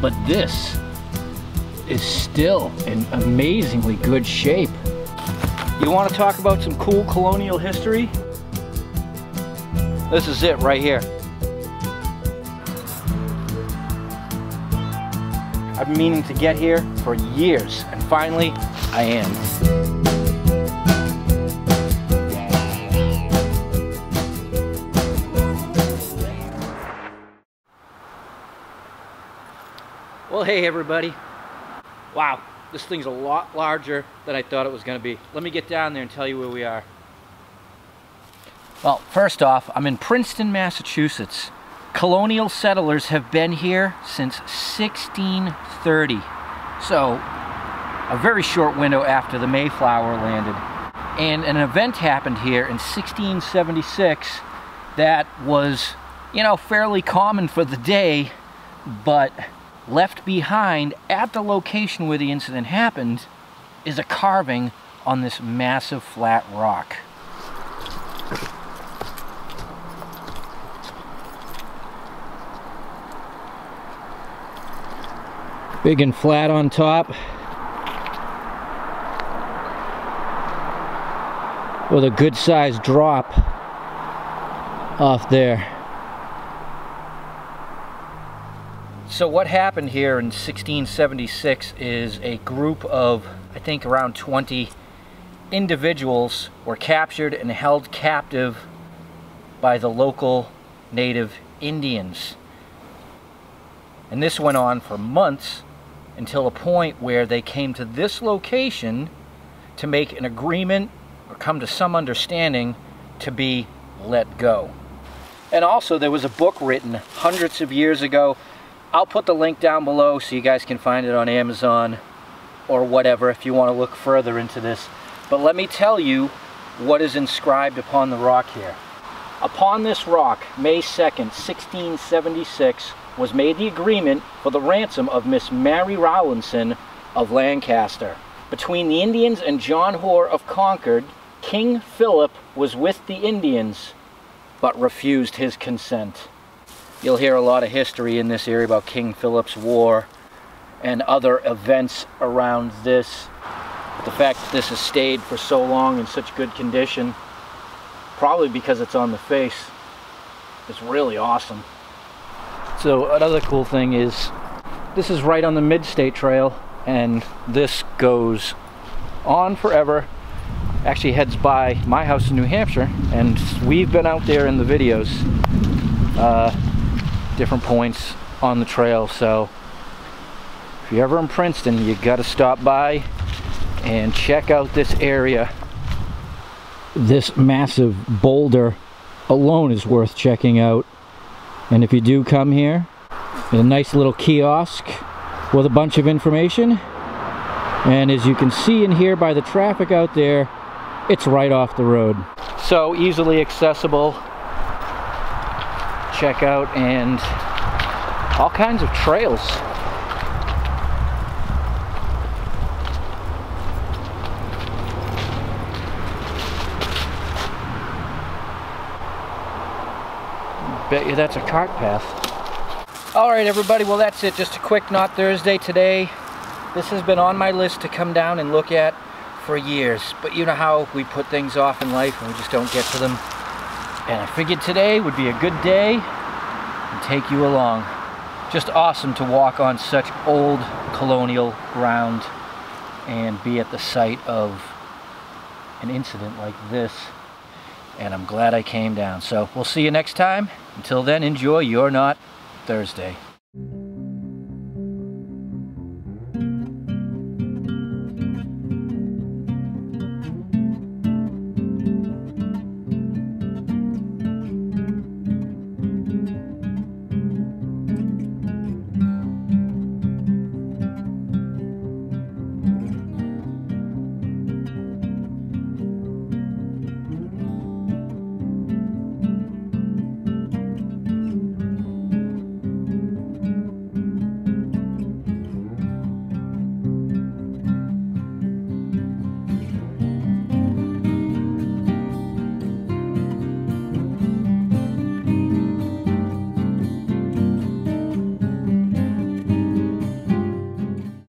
But this is still in amazingly good shape. You want to talk about some cool colonial history? This is it right here. I've been meaning to get here for years, and finally, I am. Well, hey everybody. Wow, this thing's a lot larger than I thought it was gonna be. Let me get down there and tell you where we are. Well, first off, I'm in Princeton, Massachusetts. Colonial settlers have been here since 1630. So, a very short window after the Mayflower landed. And an event happened here in 1676 that was, you know, fairly common for the day, but left behind at the location where the incident happened is a carving on this massive flat rock. Big and flat on top, with a good sized drop off there. So what happened here in 1676 is a group of, I think, around 20 individuals were captured and held captive by the local native Indians. And this went on for months until a point where they came to this location to make an agreement or come to some understanding to be let go. And also there was a book written hundreds of years ago. I'll put the link down below so you guys can find it on Amazon or whatever if you want to look further into this. But let me tell you what is inscribed upon the rock here. Upon this rock, May 2nd, 1676, was made the agreement for the ransom of Miss Mary Rowlandson of Lancaster. Between the Indians and John Hoar of Concord, King Philip was with the Indians, but refused his consent. You'll hear a lot of history in this area about King Philip's War and other events around this. The fact that this has stayed for so long in such good condition, probably because it's on the face, is really awesome. So another cool thing is, this is right on the Mid-State Trail, and this goes on forever. Actually heads by my house in New Hampshire, and we've been out there in the videos. Different points on the trail, so if you're ever in Princeton, you gotta stop by and check out this area. This massive boulder alone is worth checking out, and if you do come here, there's a nice little kiosk with a bunch of information, and as you can see and hear by the traffic out there, it's right off the road. So easily accessible. Check out, and all kinds of trails. Bet you that's a cart path. All right, everybody, well, that's it. Just a quick Not Thursday today. This has been on my list to come down and look at for years, but you know how we put things off in life and we just don't get to them. And I figured today would be a good day and take you along. Just awesome to walk on such old colonial ground and be at the site of an incident like this. And I'm glad I came down. So we'll see you next time. Until then, enjoy your Not Thursday.